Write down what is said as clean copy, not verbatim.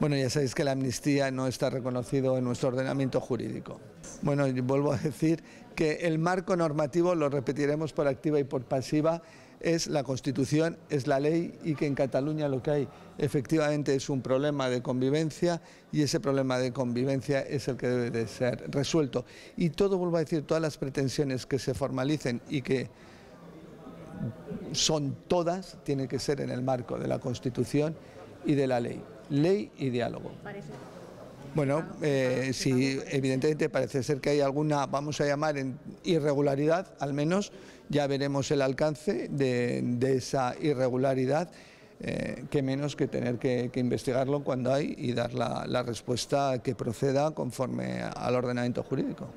Bueno, ya sabéis que la amnistía no está reconocido en nuestro ordenamiento jurídico. Bueno, vuelvo a decir que el marco normativo, lo repetiremos por activa y por pasiva, es la Constitución, es la ley, y que en Cataluña lo que hay efectivamente es un problema de convivencia, y ese problema de convivencia es el que debe de ser resuelto. Y todo, vuelvo a decir, todas las pretensiones que se formalicen y que son todas, tienen que ser en el marco de la Constitución y de la ley. Ley y diálogo. Bueno, si evidentemente parece ser que hay alguna, vamos a llamar, irregularidad, al menos ya veremos el alcance de esa irregularidad, que menos que tener que investigarlo cuando hay y dar la respuesta que proceda conforme al ordenamiento jurídico.